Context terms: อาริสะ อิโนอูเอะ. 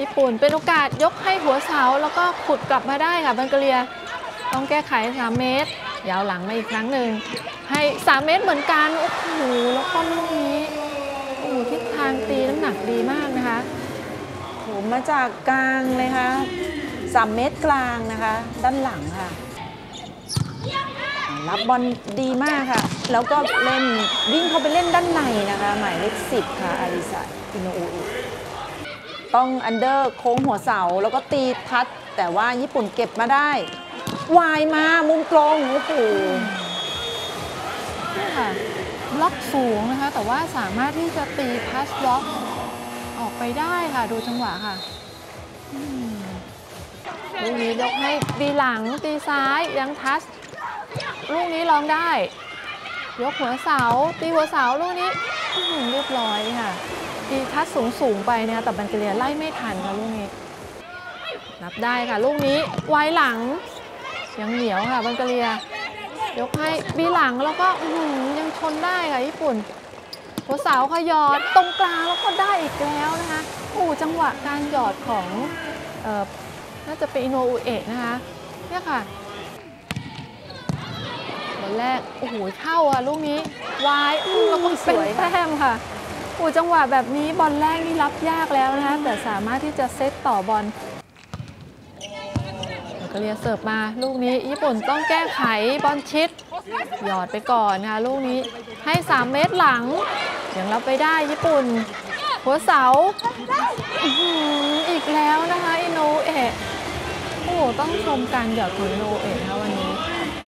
ญี่ปุ่นเป็นโอกาสยกให้หัวเสาแล้วก็ขุดกลับมาได้ค่ะบังกเรียต้องแก้ไข3เมตรยาวหลังมาอีกครั้งหนึ่งให้3เมตรเหมือนกันโอ้โหแล้วก็ลูกนี้โอ้ทิศทางตีน้ำหนักดีมากนะคะโหมาจากกลางเลยค่ะ3เมตรกลางนะคะด้านหลังค่ะรับบอลดีมากค่ะแล้วก็เล่นวิ่งเข้าไปเล่นด้านในนะคะหมายเลข10ค่ะอาริสะอินโนอุต้องอันเดอร์โค้งหัวเสาแล้วก็ตีทัดแต่ว่าญี่ปุ่นเก็บมาได้วายมามุมตรงโอ้โหนี่ค่ะบล็อกสูงนะคะแต่ว่าสามารถที่จะตีพาสบล็อกออกไปได้ค่ะดูจังหวะค่ะลูกนี้ยกให้ตีหลังตีซ้ายยังทัชลูกนี้ลองได้ยกหัวเสาตีหัวเสาลูกนี้เรียบร้อยค่ะตีทัชสูงไปเนี่ยแต่บันเกเลียไล่ไม่ทันค่ะลูกนี้นับได้ค่ะลูกนี้ไว้หลังยังเหนียวค่ะบังกะเลียยกให้บีหลังแล้วก็ยังชนได้ค่ะญี่ปุ่นหัวเสาขยอดตรงกลางแล้วก็ได้อีกแล้วนะคะจังหวะการหยอดของน่าจะเป็นอิโนอุเอะนะคะเนี่ยค่ะบอลแรกโอ้โหเข้าอ่ะลูกนี้วายแล้วก็เป็นแต้มค่ะจังหวะแบบนี้บอลแรกนี่รับยากแล้วนะคะแต่สามารถที่จะเซตต่อบอลบังกะเลียเสิร์ฟมาลูกนี้ญี่ปุ่นต้องแก้ไขบอลชิดหยอดไปก่อนนะคะลูกนี้ให้3เมตรหลังยังรับไปได้ญี่ปุ่นหัวเสาอีกแล้วนะคะอินโนเอะต้องชมการหยอดของอินโนเอะนะวันนี้